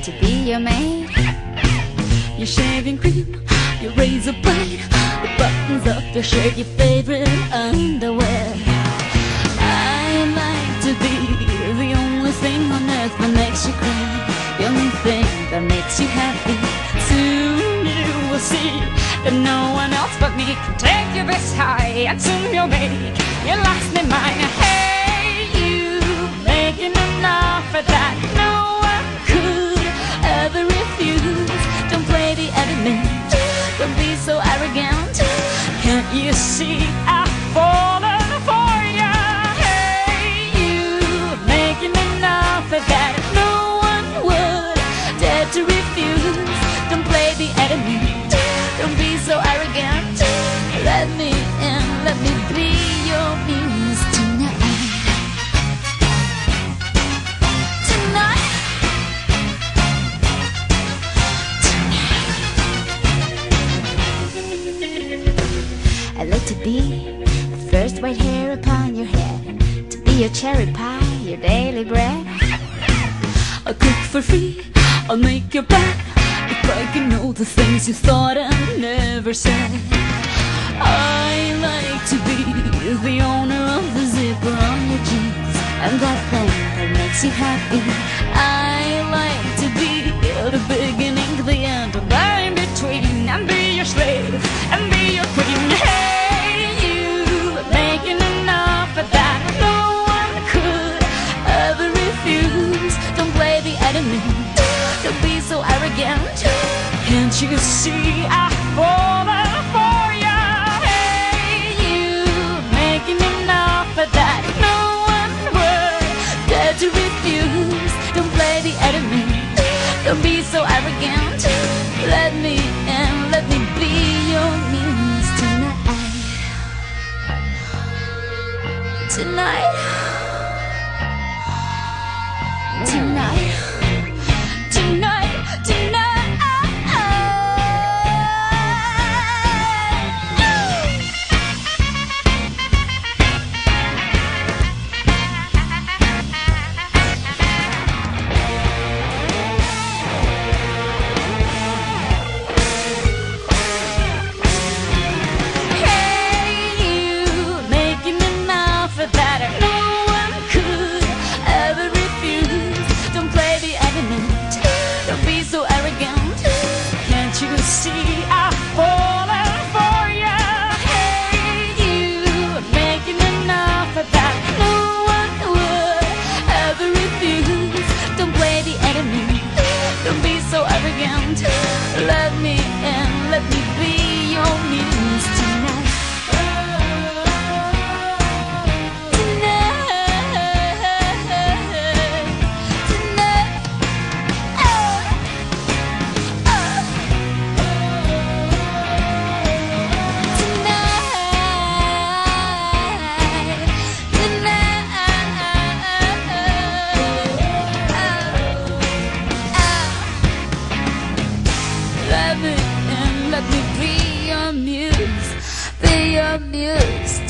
want to be your maid. Your shaving cream, your razor blade, the buttons of your shirt, your favorite underwear. I'd like to be the only thing on earth that makes you clean, the only thing that makes you happy. Soon you will see that no one else but me can take your best high, and soon you'll make your last name mine. Hey, you making an offer that no one could ever refuse. Don't play the adamant, don't be so arrogant. Can't you see I've fallen for ya? Hey, you making an offer that no one would dare to refuse. Don't play the adamant, don't be so arrogant. Let me in, let me be your muse tonight. I'd like to be the first white hair upon your head, to be your cherry pie, your daily bread. I'll cook for free, I'll make your bed, if I can know the things you thought I never said. I like to be the owner of the zipper on your jeans, and that thing that makes you happy. I like to be the beginning, the end, and that in between, and be your slave, and be your queen. Don't be so arrogant. Can't you see I've fallen for ya? Hey, you making an offer that no one would dare to refuse. Don't play the adamant, don't be so arrogant. Let me in, let me be your muse tonight. Tonight. See, I've fallen for ya. Hey, you making an offer that no one would ever refuse. Don't play the enemy, don't be so arrogant. Let me in, let me be your muse tonight. Let me be your muse, be your muse.